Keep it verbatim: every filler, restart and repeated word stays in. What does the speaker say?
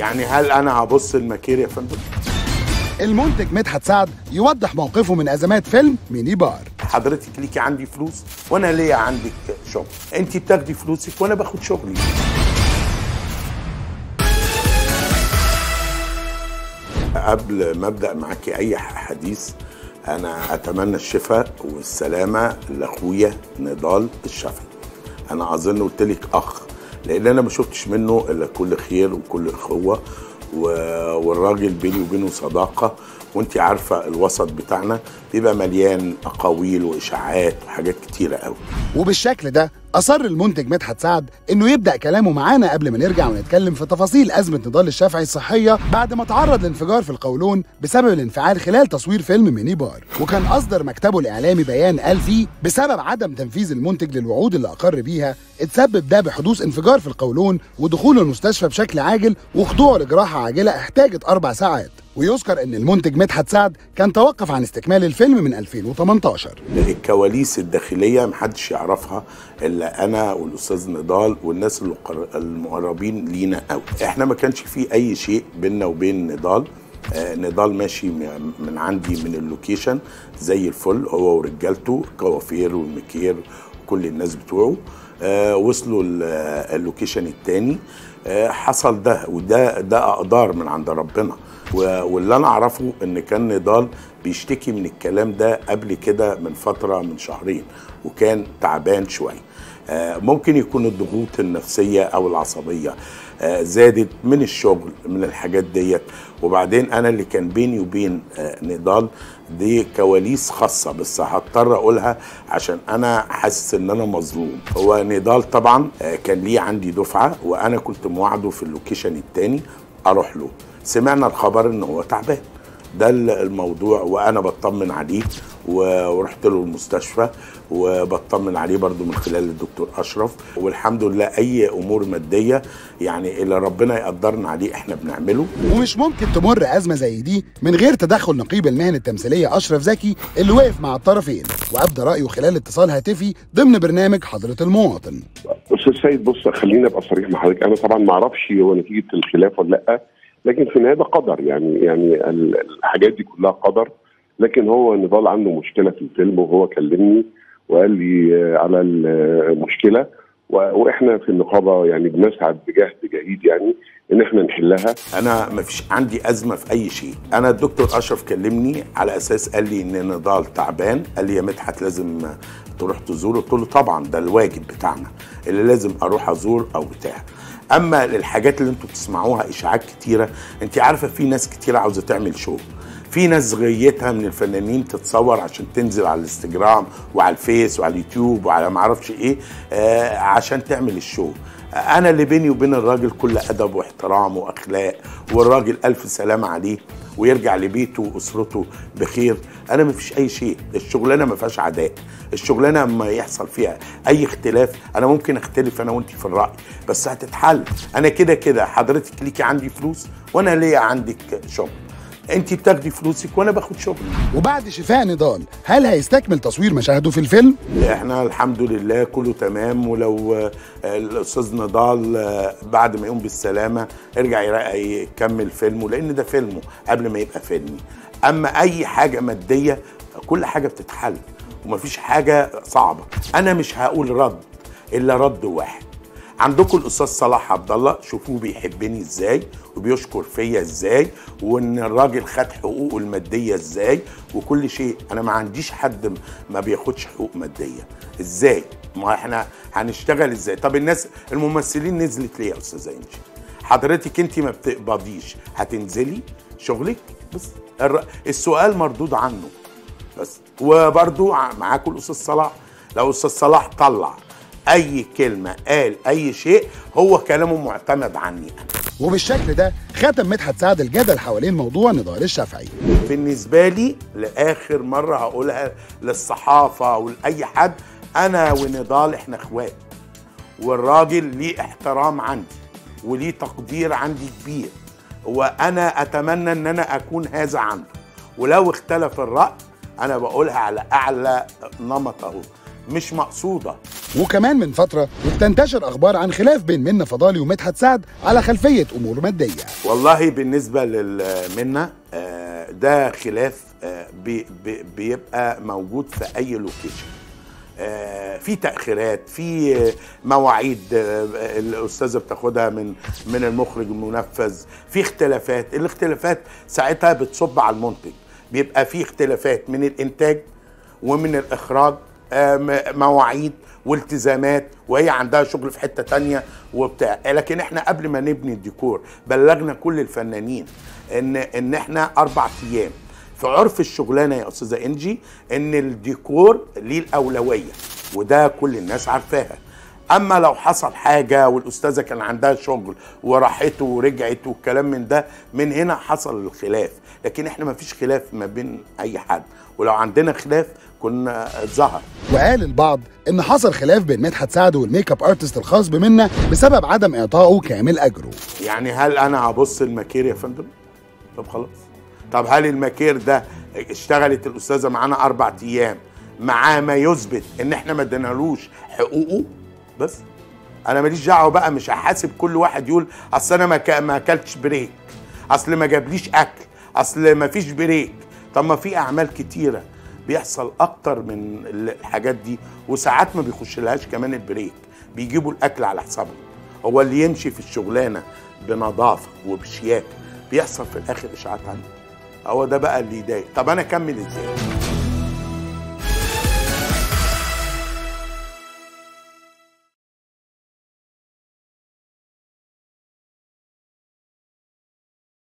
يعني هل انا هبص المكير يا فندم؟ المنتج مدحت سعد يوضح موقفه من ازمات فيلم ميني بار. حضرتك ليكي عندي فلوس وانا ليا عندك شغل، انت بتاخدي فلوسك وانا باخد شغلي. قبل ما ابدا معاكي اي حديث، انا اتمنى الشفاء والسلامه لاخويا نضال الشافعي. انا اظن قلت لك اخ، لان انا ما شفتش منه الا كل خير وكل اخوه، والراجل بيني وبينه صداقه، وانت عارفه الوسط بتاعنا بيبقى مليان اقاويل واشاعات وحاجات كتيره قوي. وبالشكل ده اصر المنتج مدحت سعد انه يبدا كلامه معانا قبل ما نرجع ونتكلم في تفاصيل ازمه نضال الشافعي الصحيه بعد ما تعرض لانفجار في القولون بسبب الانفعال خلال تصوير فيلم ميني بار. وكان اصدر مكتبه الاعلامي بيان قال فيه بسبب عدم تنفيذ المنتج للوعود اللي اقر بيها اتسبب ده بحدوث انفجار في القولون ودخوله المستشفى بشكل عاجل وخضوعه لجراحه عاجله احتاجت اربع ساعات. ويذكر ان المنتج مدحت سعد كان توقف عن استكمال الفيلم من ألفين وتمنتاشر. الكواليس الداخليه محدش يعرفها الا انا والاستاذ نضال والناس المقربين لينا قوي. احنا ما كانش في اي شيء بيننا وبين نضال. آه نضال ماشي من عندي من اللوكيشن زي الفل، هو ورجالته الكوافير والمكير وكل الناس بتوعه. آه وصلوا اللوكيشن الثاني، آه حصل ده، وده ده اقدار من عند ربنا. واللي انا اعرفه ان كان نضال بيشتكي من الكلام ده قبل كده من فتره من شهرين، وكان تعبان شويه. ممكن يكون الضغوط النفسيه او العصبيه زادت من الشغل من الحاجات ديت. وبعدين انا اللي كان بيني وبين نضال دي كواليس خاصه، بس هضطر اقولها عشان انا حاسس ان انا مظلوم. هو نضال طبعا كان ليه عندي دفعه، وانا كنت موعده في اللوكيشن الثاني اروح له. سمعنا الخبر ان هو تعبان، ده الموضوع، وانا بطمن عليه ورحت له المستشفى وبطمن عليه برضو من خلال الدكتور اشرف. والحمد لله اي امور ماديه يعني اللي ربنا يقدرنا عليه احنا بنعمله. ومش ممكن تمر ازمه زي دي من غير تدخل نقيب المهن التمثيليه اشرف زكي اللي واقف مع الطرفين وابدى رايه خلال اتصال هاتفي ضمن برنامج حضره المواطن. استاذ سيد، بص خليني ابقى صريح مع حضرتك، انا طبعا ما اعرفش هو نتيجه الخلاف ولا لا، لكن في النهايه ده قدر، يعني يعني الحاجات دي كلها قدر. لكن هو نضال عنده مشكله في الفيلم، وهو كلمني وقال لي على المشكله، واحنا في النقابه يعني بنسعى بجهد جهيد يعني ان احنا نحلها. انا ما فيش عندي ازمه في اي شيء، انا الدكتور اشرف كلمني على اساس قال لي ان نضال تعبان، قال لي يا مدحت لازم تروح تزوره، قلت له طبعا ده الواجب بتاعنا اللي لازم اروح ازور او بتاع. اما الحاجات اللي انتوا بتسمعوها اشاعات كتيره، انت عارفه في ناس كتيره عاوزه تعمل شو، في ناس غيتها من الفنانين تتصور عشان تنزل على الانستجرام وعلى الفيس وعلى اليوتيوب وعلى ما اعرفش ايه آه عشان تعمل الشو. انا اللي بيني وبين الراجل كل ادب واحترام واخلاق، والراجل الف سلامه عليه ويرجع لبيته واسرته بخير. انا ما فيش اي شيء، الشغلانه ما فيهاش عداء، الشغلانه ما يحصل فيها اي اختلاف. انا ممكن اختلف انا وانت في الراي بس هتتحل. انا كده كده حضرتك ليكي عندي فلوس وانا ليا عندك شغل، انت بتاخدي فلوسك وانا باخد شغلي. وبعد شفاء نضال هل هيستكمل تصوير مشاهده في الفيلم؟ احنا الحمد لله كله تمام، ولو الاستاذ نضال بعد ما يقوم بالسلامه ارجع يكمل فيلمه، لان ده فيلمه قبل ما يبقى فيلمي. اما اي حاجه ماديه كل حاجه بتتحل ومفيش حاجه صعبه. انا مش هقول رد الا رد واحد. عندكم الاستاذ صلاح عبدالله، شوفوه بيحبني ازاي وبيشكر فيا ازاي، وان الراجل خد حقوقه الماديه ازاي وكل شيء. انا ما عنديش حد ما بياخدش حقوق ماديه، ازاي؟ ما احنا هنشتغل ازاي؟ طب الناس الممثلين نزلت ليه يا استاذه انجي؟ حضرتك انت ما بتقبضيش، هتنزلي شغلك؟ بس السؤال مردود عنه بس. وبرده معاكم الاستاذ صلاح، لو الاستاذ صلاح طلع اي كلمه قال اي شيء هو كلامه معتمد عني انا. وبالشكل ده ختم مدحت سعد الجدل حوالين موضوع نضال الشافعي. بالنسبه لي لاخر مره هقولها للصحافه ولاي حد، انا ونضال احنا اخوات، والراجل ليه احترام عندي وليه تقدير عندي كبير، وانا اتمنى ان انا اكون هذا عنده. ولو اختلف الراي انا بقولها على اعلى نمط اهو، مش مقصوده. وكمان من فتره بتنتشر اخبار عن خلاف بين منى فضالي ومدحت سعد على خلفيه امور ماديه. والله بالنسبه لمنى ده خلاف بي بي بيبقى موجود في اي لوكيشن، في تاخيرات، في مواعيد الاستاذه بتاخدها من من المخرج المنفذ، في اختلافات، الاختلافات ساعتها بتصب على المنتج، بيبقى في اختلافات من الانتاج ومن الاخراج، مواعيد والتزامات، وهي عندها شغل في حته تانية وبتاع. لكن احنا قبل ما نبني الديكور بلغنا كل الفنانين ان ان احنا اربع ايام في عرف الشغلانه يا استاذه انجي، ان الديكور ليه الاولويه، وده كل الناس عارفاها. اما لو حصل حاجه والاستاذه كان عندها شغل وراحته ورجعت والكلام من ده، من هنا حصل الخلاف. لكن احنا ما فيش خلاف ما بين اي حد، ولو عندنا خلاف كنا ظهر. وقال البعض ان حصل خلاف بين مدحت سعد والميك اب ارتست الخاص بمنا بسبب عدم اعطائه كامل اجره. يعني هل انا هبص الماكير يا فندم؟ طب خلاص، طب هل الماكير ده اشتغلت الاستاذه معانا اربع ايام معاه ما يثبت ان احنا ما ادينالوش حقوقه؟ بس انا ماليش دعوه بقى، مش هحاسب كل واحد يقول اصل انا ما اكلتش بريك، اصل ما جابليش اكل، اصل ما فيش بريك. طب ما في اعمال كتيره بيحصل اكتر من الحاجات دي، وساعات ما بيخشلهاش كمان البريك، بيجيبوا الاكل على حسابهم. هو اللي يمشي في الشغلانه بنظافه وبشياكه بيحصل في الاخر اشاعات عنه، هو ده بقى اللي يضايق. طب انا اكمل ازاي؟